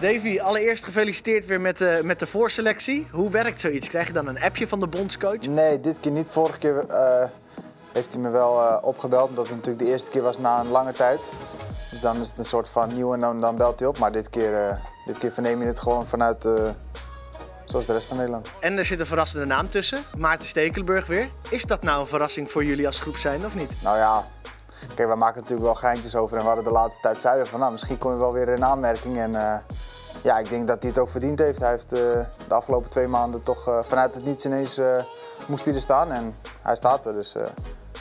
Davy, allereerst gefeliciteerd weer met de voorselectie. Hoe werkt zoiets? Krijg je dan een appje van de bondscoach? Nee, dit keer niet. Vorige keer heeft hij me wel opgebeld, omdat het natuurlijk de eerste keer was na een lange tijd. Dus dan is het een soort van nieuw en dan belt hij op. Maar dit keer verneem je het gewoon vanuit zoals de rest van Nederland. En er zit een verrassende naam tussen, Maarten Stekelenburg weer. Is dat nou een verrassing voor jullie als groep zijn of niet? Nou ja, kijk, wij maken natuurlijk wel geintjes over en we hadden de laatste tijd zeiden van, nou, misschien kom je wel weer in aanmerking. En ja, ik denk dat hij het ook verdiend heeft. Hij heeft de afgelopen 2 maanden toch vanuit het niets ineens moest hij er staan en hij staat er. Dus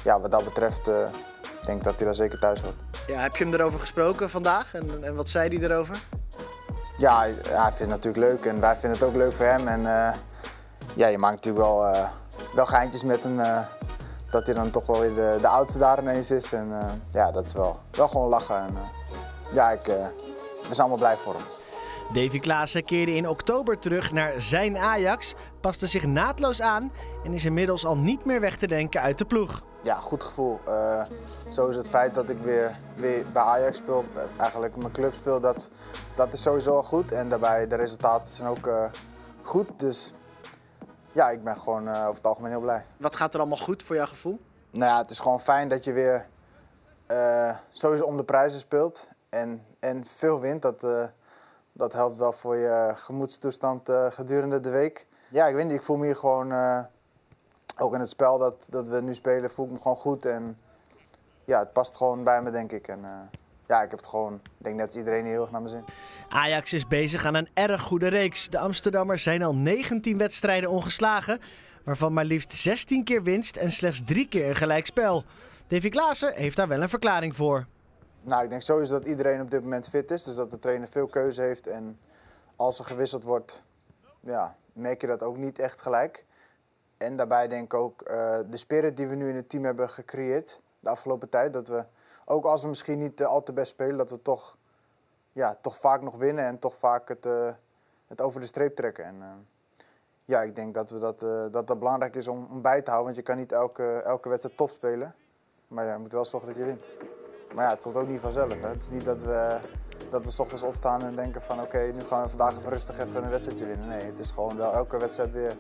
ja, wat dat betreft denk ik dat hij daar zeker thuis hoort. Ja, heb je hem erover gesproken vandaag en wat zei hij erover? Ja, hij vindt het natuurlijk leuk en wij vinden het ook leuk voor hem. En ja, je maakt natuurlijk wel, geintjes met hem. Dat hij dan toch wel weer de oudste daar ineens is. En ja, dat is wel gewoon lachen. En, ja, we zijn allemaal blij voor hem. Davy Klaassen keerde in oktober terug naar zijn Ajax, paste zich naadloos aan en is inmiddels al niet meer weg te denken uit de ploeg. Ja, goed gevoel. Zo is het feit dat ik weer bij Ajax speel, eigenlijk mijn club speel, dat is sowieso al goed. En daarbij de resultaten zijn ook goed. Dus ja, ik ben gewoon over het algemeen heel blij. Wat gaat er allemaal goed voor jouw gevoel? Nou ja, het is gewoon fijn dat je weer sowieso om de prijzen speelt en veel wint. Dat helpt wel voor je gemoedstoestand gedurende de week. Ja, ik weet niet, ik voel me hier gewoon, ook in het spel dat we nu spelen, voel ik me gewoon goed. En ja, het past gewoon bij me, denk ik. En, ja, ik heb het gewoon, ik denk net als iedereen, heel erg naar mijn zin. Ajax is bezig aan een erg goede reeks. De Amsterdammers zijn al 19 wedstrijden ongeslagen, waarvan maar liefst 16 keer winst en slechts 3 keer een gelijkspel. Davy Klaassen heeft daar wel een verklaring voor. Nou, ik denk sowieso dat iedereen op dit moment fit is, dus dat de trainer veel keuze heeft. En als er gewisseld wordt, ja, merk je dat ook niet echt gelijk. En daarbij denk ik ook de spirit die we nu in het team hebben gecreëerd de afgelopen tijd, dat we, ook als we misschien niet al te best spelen, dat we toch, ja, toch vaak nog winnen en toch vaak het over de streep trekken. En, ja, ik denk dat belangrijk is om bij te houden, want je kan niet elke wedstrijd top spelen. Maar ja, je moet wel zorgen dat je wint. Maar ja, het komt ook niet vanzelf. Hè. Het is niet dat we 's ochtends opstaan en denken van oké, nu gaan we vandaag even rustig even een wedstrijdje winnen. Nee, het is gewoon wel elke wedstrijd weer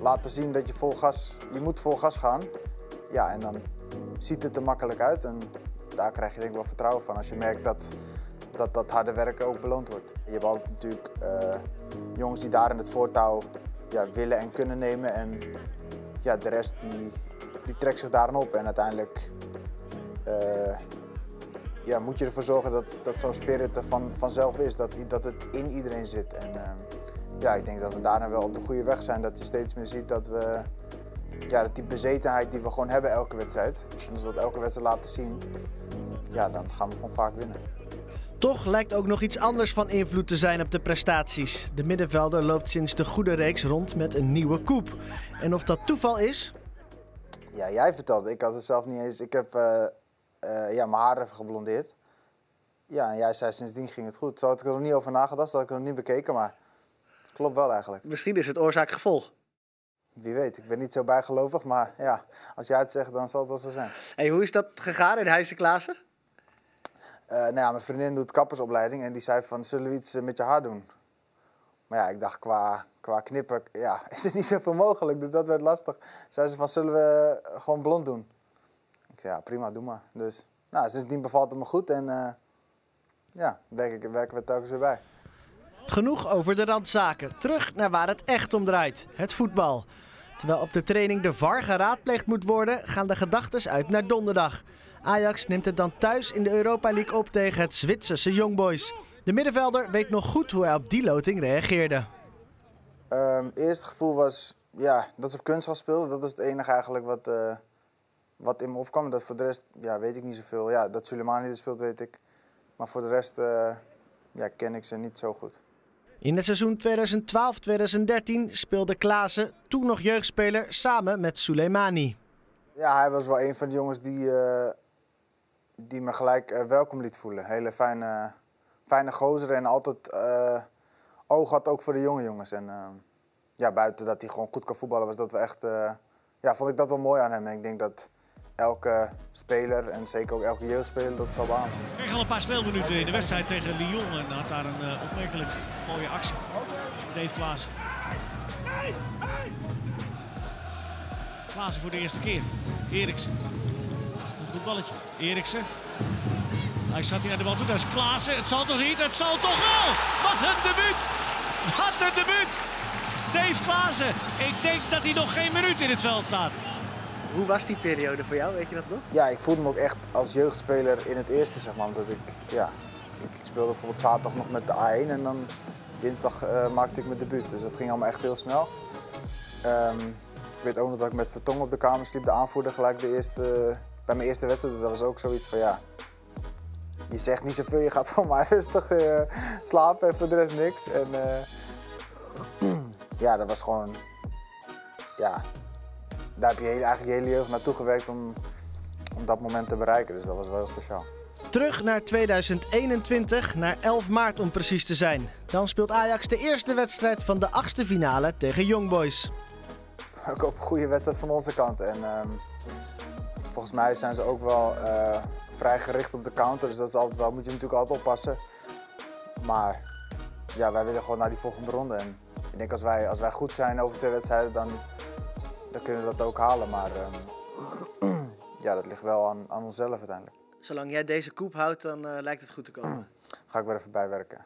laten zien dat je vol gas gaan. Ja, en dan ziet het er makkelijk uit en daar krijg je denk ik wel vertrouwen van als je merkt dat harde werken ook beloond wordt. Je hebt altijd natuurlijk jongens die daar in het voortouw, ja, willen en kunnen nemen en ja, de rest die trekt zich daarin op en uiteindelijk ja, moet je ervoor zorgen dat zo'n spirit er vanzelf is, dat het in iedereen zit. En ja, ik denk dat we daarna wel op de goede weg zijn, dat je steeds meer ziet dat we, ja, dat die bezetenheid die we gewoon hebben elke wedstrijd, en als we dat elke wedstrijd laten zien, ja, dan gaan we gewoon vaak winnen. Toch lijkt ook nog iets anders van invloed te zijn op de prestaties. De middenvelder loopt sinds de goede reeks rond met een nieuwe koep. En of dat toeval is? Ja, jij vertelde. Ik had het zelf niet eens. Ik heb ja, mijn haar even geblondeerd. Ja, en jij zei sindsdien ging het goed. Zo had ik er nog niet over nagedacht, zo had ik er nog niet bekeken, maar het klopt wel eigenlijk. Misschien is het oorzaak-gevolg. Wie weet, ik ben niet zo bijgelovig, maar ja, als jij het zegt, dan zal het wel zo zijn. Hey, hoe is dat gegaan in Klaassen? Nou ja, mijn vriendin doet kappersopleiding en die zei van, zullen we iets met je haar doen? Maar ja, ik dacht qua knippen, ja, is het niet zoveel mogelijk, dus dat werd lastig. Zei ze van, zullen we gewoon blond doen? Ik zei, ja, prima, doe maar. Dus, nou, sindsdien bevalt het me goed en ja, werken we telkens weer bij. Genoeg over de randzaken. Terug naar waar het echt om draait, het voetbal. Terwijl op de training de VAR geraadpleegd moet worden, gaan de gedachten uit naar donderdag. Ajax neemt het dan thuis in de Europa League op tegen het Zwitserse Young Boys. De middenvelder weet nog goed hoe hij op die loting reageerde. Het eerste gevoel was, ja, dat ze op kunstgras speelden. Dat was het enige eigenlijk wat in me opkwam. Dat voor de rest, ja, weet ik niet zoveel. Ja, dat Sulejmani er speelt, weet ik. Maar voor de rest ja, ken ik ze niet zo goed. In het seizoen 2012-2013 speelde Klaassen, toen nog jeugdspeler, samen met Sulejmani. Ja, hij was wel een van de jongens die me gelijk welkom liet voelen. Hele fijne gozer en altijd oog had ook voor de jonge jongens. En ja, buiten dat hij gewoon goed kan voetballen, was dat wel echt, ja, vond ik dat wel mooi aan hem. En ik denk dat elke speler en zeker ook elke jeugdspeler dat zal beamen. Ik kreeg al een paar speelminuten in de wedstrijd tegen Lyon en had daar een opmerkelijk mooie actie van Davy Klaassen. Klaassen voor de eerste keer. Eriksen. Een goed balletje. Eriksen. Hij staat hier naar de bal toe. Dat is Klaassen. Het zal toch niet? Het zal toch wel! Wat een debuut! Wat een debuut! Davy Klaassen. Ik denk dat hij nog geen minuut in het veld staat. Hoe was die periode voor jou? Weet je dat nog? Ja, ik voelde me ook echt als jeugdspeler in het eerste, zeg maar. Omdat ik speelde bijvoorbeeld zaterdag nog met de A1 en dan dinsdag maakte ik mijn debuut. Dus dat ging allemaal echt heel snel. Ik weet ook nog dat ik met Vertonghen op de kamer sliep, de aanvoerder, gelijk bij mijn eerste wedstrijd. Dus dat was ook zoiets van ja, je zegt niet zoveel, je gaat gewoon maar rustig slapen en voor de rest niks. En ja, dat was gewoon, ja, daar heb je eigenlijk je hele jeugd naartoe gewerkt om dat moment te bereiken. Dus dat was wel heel speciaal. Terug naar 2021, naar 11 maart om precies te zijn. Dan speelt Ajax de eerste wedstrijd van de 8e finale tegen Young Boys. Ook op een goede wedstrijd van onze kant. En volgens mij zijn ze ook wel vrij gericht op de counter. Dus dat is altijd wel, moet je natuurlijk altijd oppassen. Maar ja, wij willen gewoon naar die volgende ronde. En ik denk als wij goed zijn over 2 wedstrijden, dan kunnen we dat ook halen. Maar ja, dat ligt wel aan onszelf uiteindelijk. Zolang jij deze koep houdt, dan lijkt het goed te komen. Ga ik weer even bijwerken.